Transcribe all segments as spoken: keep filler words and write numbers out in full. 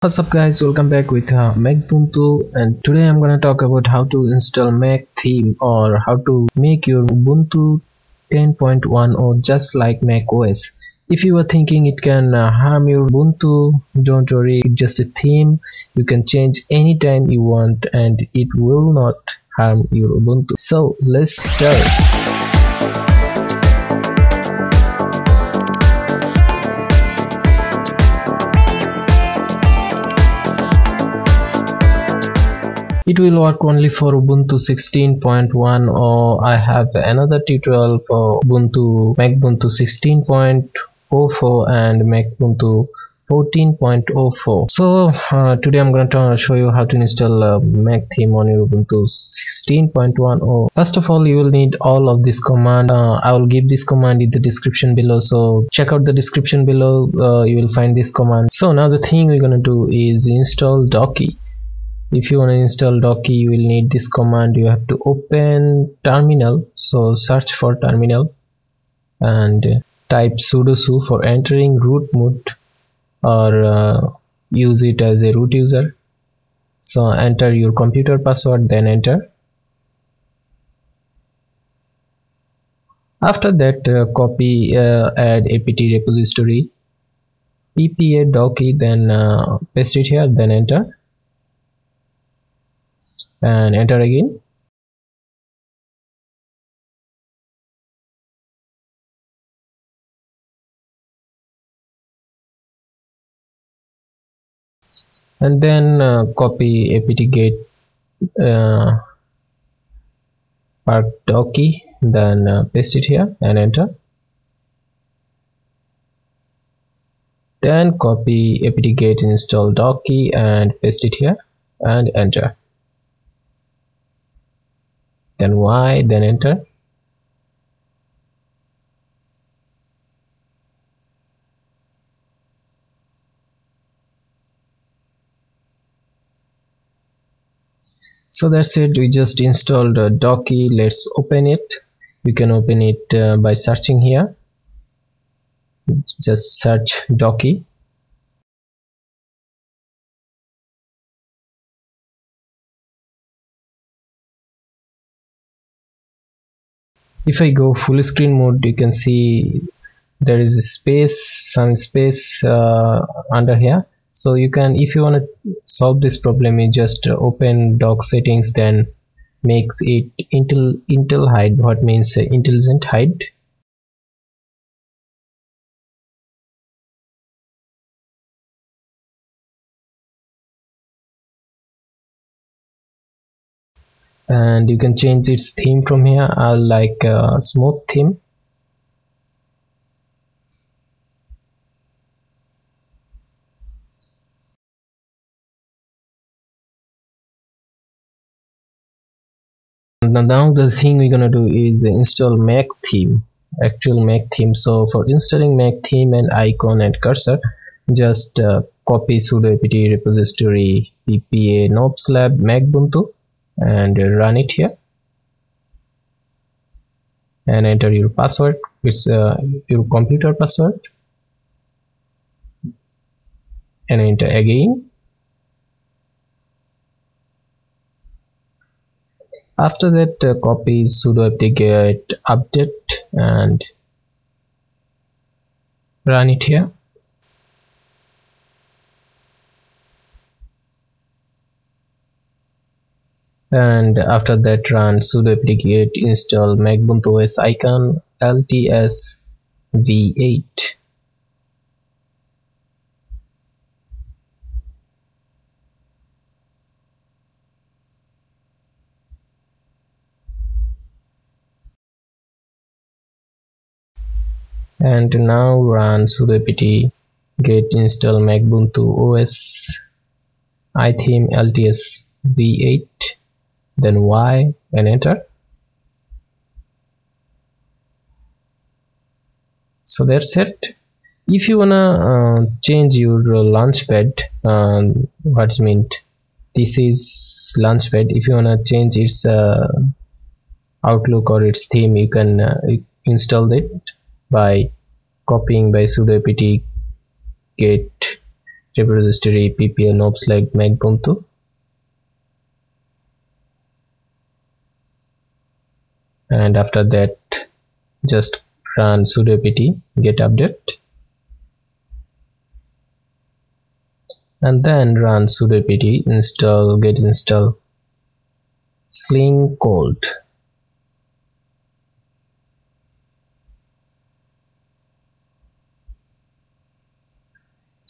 What's up guys, welcome back with uh, macbuntu, and today I'm gonna talk about how to install Mac theme or how to make your Ubuntu ten point ten or just like Mac O S. If you were thinking it can uh, harm your Ubuntu, don't worry, it's just a theme. You can change anytime you want and it will not harm your Ubuntu. So let's start. It will work only for Ubuntu sixteen point one, or I have another tutorial for Ubuntu macbuntu sixteen point oh four and macbuntu fourteen point oh four. So uh, today I'm going to show you how to install uh, Mac theme on your Ubuntu sixteen point ten. First of all, you will need all of this command. Uh, I will give this command in the description below. So check out the description below. Uh, you will find this command. So now the thing we're going to do is install Docky. If you want to install Docky, you will need this command. You have to open terminal, so search for terminal and type sudo su for entering root mode, or uh, use it as a root user. So enter your computer password, then enter. After that, uh, copy uh, add apt repository ppa docky, then uh, paste it here, then enter. And enter again. And then uh, copy apt-get uh, part docky, then uh, paste it here and enter. Then copy apt-get install docky and paste it here and enter. Then Y, then enter. So that's it, we just installed uh, Docky. Let's open it. You can open it uh, by searching here. Just search Docky. If I go full screen mode, you can see there is a space, some space uh, under here. So you can, if you want to solve this problem, you just open doc settings, then makes it intel intel hide, what means intelligent hide. And you can change its theme from here. I'll like uh, smooth theme. And now the thing we're gonna do is install Mac theme, actual Mac theme. So for installing Mac theme and icon and cursor, just uh, copy sudo apt repository ppa noobslab macbuntu and run it here and enter your password. It's uh, your computer password, and enter again. After that, uh, copy sudo apt-get update and run it here. And after that, run sudo apt-get install macbuntu os icon lts v eight. And now run sudo apt-get install macbuntu os itheme lts v eight. Then Y and enter. So that's it. If you wanna uh, change your uh, launchpad, um, what's meant? This is launchpad. If you wanna change its uh, outlook or its theme, you can uh, install it by copying by sudo apt-get step register app noobslab macbuntu. And after that, just run sudo apt get update and then run sudo apt install get install sling cold.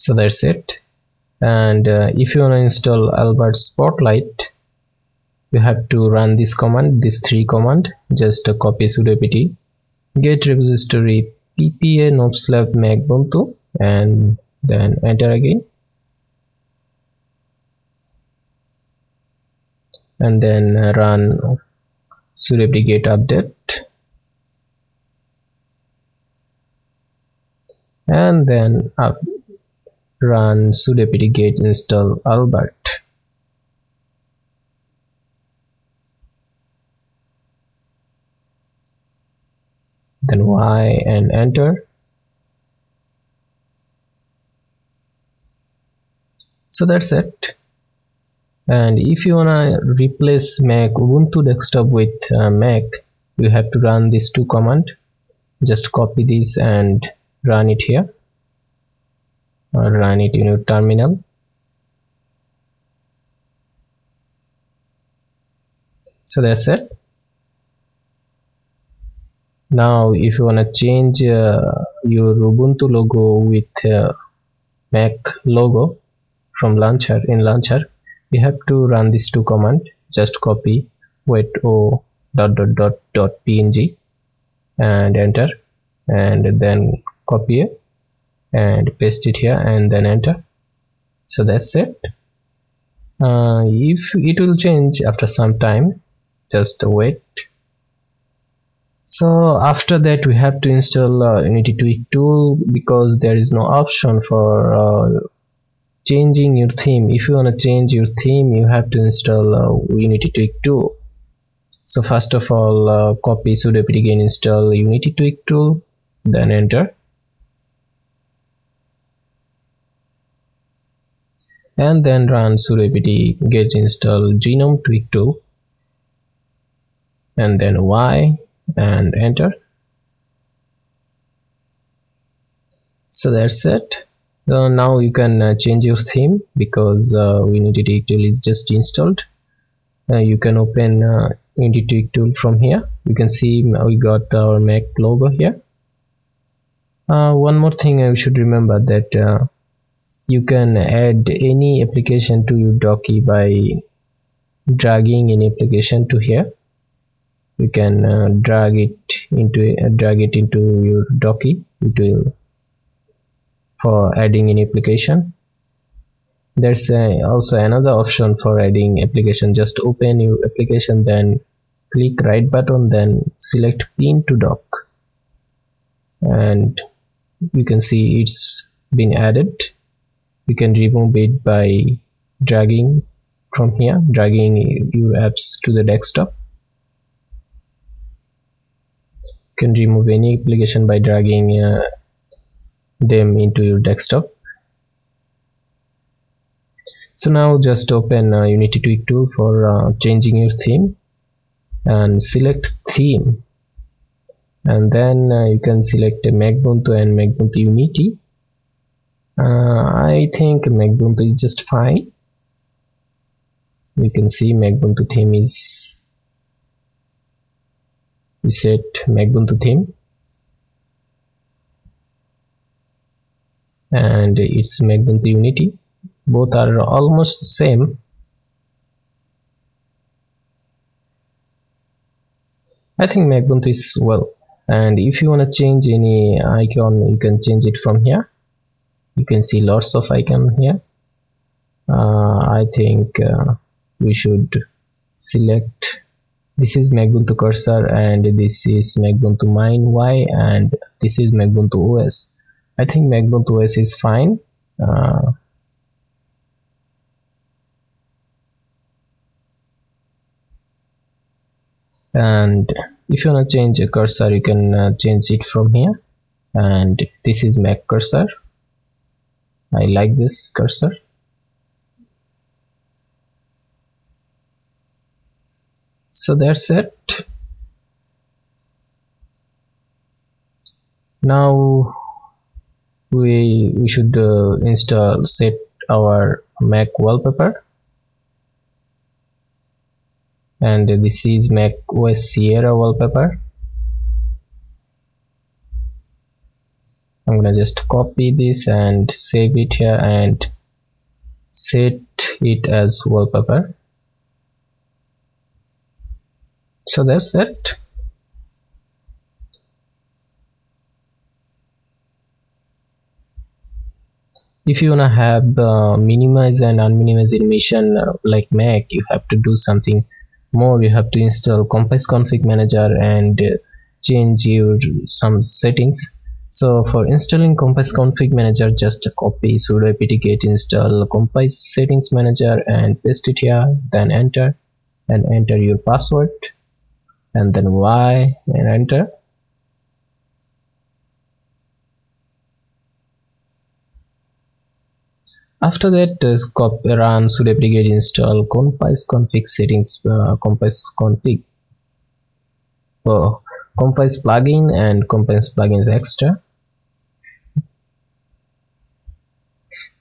So that's it. And uh, if you want to install Albert Spotlight, you have to run this command, this three command. Just uh, copy sudo apt get repository ppa noobslab macbuntu and then enter again, and then run sudo apt get update and then up run sudo apt get install Albert. Then Y and enter. So that's it. And if you wanna replace Mac Ubuntu desktop with uh, Mac, you have to run these two command. Just copy this and run it here, or run it in your terminal. So that's it. Now if you want to change uh, your Ubuntu logo with uh, Mac logo from launcher, in launcher you have to run these two command. Just copy wait o dot dot dot dot png and enter, and then copy it and paste it here and then enter. So that's it. Uh, if it will change after some time, just wait. So after that we have to install uh, Unity Tweak Tool, because there is no option for uh, changing your theme. If you want to change your theme, you have to install uh, Unity Tweak Tool. So first of all, uh, copy sudo apt again install Unity Tweak Tool, then enter. And then run sudo apt get install GNOME Tweak Tool, and then Y and enter. So that's it. So now you can uh, change your theme, because uh, Unity Tweak Tool is just installed. Uh, you can open uh, Unity Tweak Tool from here. You can see we got our Mac logo here. Uh, one more thing I should remember, that uh, you can add any application to your Docky by dragging any application to here. You can uh, drag it into uh, drag it into your Docky. It will for adding an application. There's uh, also another option for adding application. Just open your application, then click right button, then select pin to dock, and you can see it's been added. You can remove it by dragging from here, dragging your apps to the desktop. Can remove any application by dragging uh, them into your desktop. So now just open uh, Unity Tweak Tool for uh, changing your theme and select theme, and then uh, you can select uh, Macbuntu and Macbuntu Unity. uh, I think Macbuntu is just fine. You can see Macbuntu theme is we set Macbuntu theme, and it's Macbuntu Unity. Both are almost same. I think Macbuntu is well. And if you want to change any icon, you can change it from here. You can see lots of icon here. uh, I think uh, we should select. This is Macbuntu cursor, and this is Macbuntu mine Y, and this is Macbuntu O S. I think Macbuntu O S is fine. Uh, and if you want to change a cursor, you can uh, change it from here. And this is Mac cursor. I like this cursor. So that's it. Now we we should uh, install set our Mac wallpaper, and this is Mac O S Sierra wallpaper. I'm gonna just copy this and save it here and set it as wallpaper. So that's it. If you wanna have uh, minimize and unminimize animation uh, like Mac, you have to do something more. You have to install Compiz Config Manager and uh, change your some settings. So for installing Compiz Config Manager, just copy sudo apt-get install Compiz Settings Manager and paste it here, then enter, and enter your password, and then Y and enter. After that, uh, copy, run sudo apt-get install Compiz Config Settings uh, Compiz Config. Oh, Compiz plugin and Compiz plugins extra.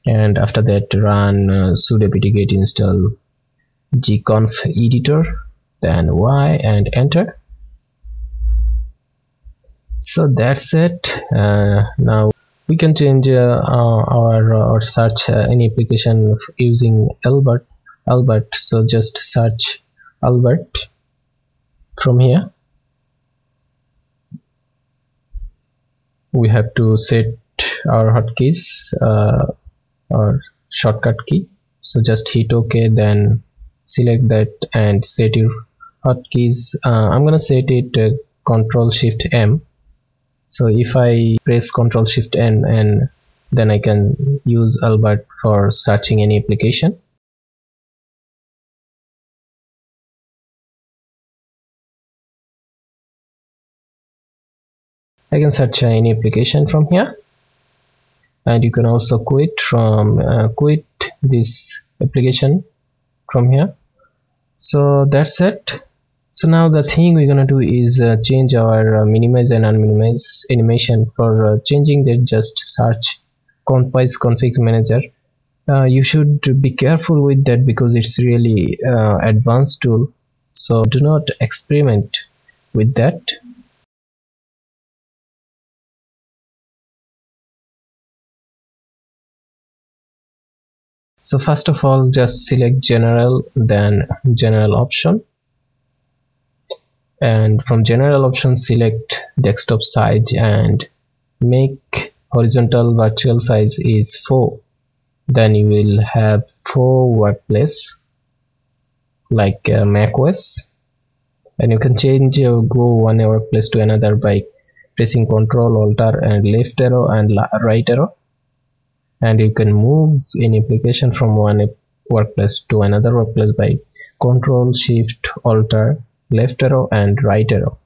And after that, run uh, sudo apt-get install gconf editor, then Y and enter. So that's it. Uh, now we can change uh, uh, our uh, or search uh, any application using Albert. Albert. So just search Albert from here. We have to set our hotkeys uh, or shortcut key. So just hit OK, then select that and set your hotkeys. uh, I'm gonna set it uh, Control Shift M. So if I press Control Shift N, and then I can use Albert for searching any application. I can search any application from here, and you can also quit from uh, quit this application from here. So that's it. So now the thing we're gonna do is uh, change our uh, minimize and unminimize animation. For uh, changing that, just search Compiz Config Manager. Uh, you should be careful with that because it's really uh, advanced tool, so do not experiment with that. So first of all, just select general, then general option, and from general option select desktop size and make horizontal virtual size is four. Then you will have four workplace like uh, macOS, and you can change or uh, go one workplace to another by pressing Control Alter and left arrow and right arrow. And you can move any application from one workplace to another workplace by Control Shift Alter, left arrow and right arrow.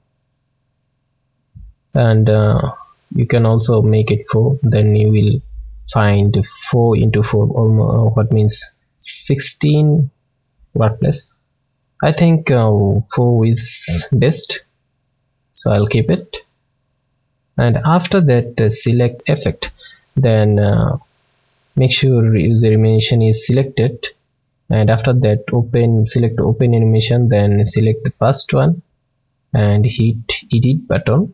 And uh, you can also make it four. Then you will find four into four, almost what means sixteen workplace. I think uh, four is best, so I'll keep it. And after that, uh, select effect. Then uh, make sure user animation is selected, and after that open select open animation, then select the first one and hit edit button,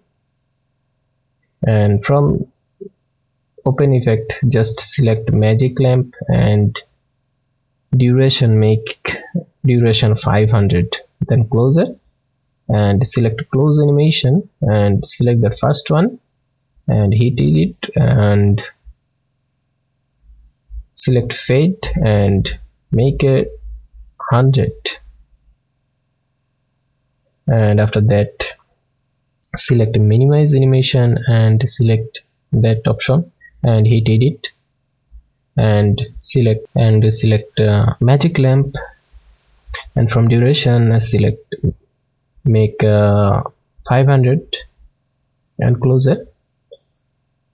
and from open effect just select magic lamp and duration, make duration five hundred, then close it and select close animation and select the first one and hit edit and select fade and make it one hundred, and after that select minimize animation and select that option and hit edit and select and select uh, magic lamp, and from duration select make uh, five hundred and close it,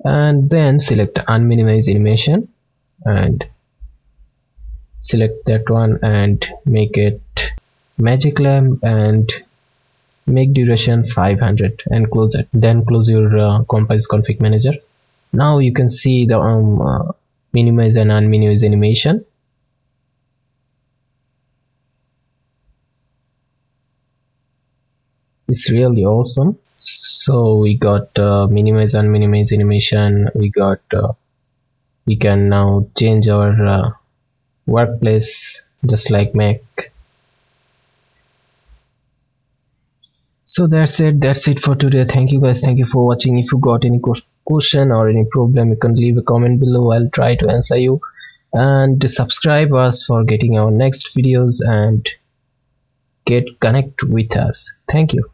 and then select unminimize animation and select that one and make it magic lamp and make duration five hundred and close it. Then close your uh, Compiz Config Manager. Now you can see the um, uh, minimize and unminimize animation. It's really awesome. So we got uh, minimize and minimize animation. We got uh, we can now change our uh, workplace just like Mac. So that's it. That's it for today. Thank you guys. Thank you for watching. If you got any question or any problem, you can leave a comment below. I'll try to answer you. And subscribe us for getting our next videos and get connect with us. Thank you.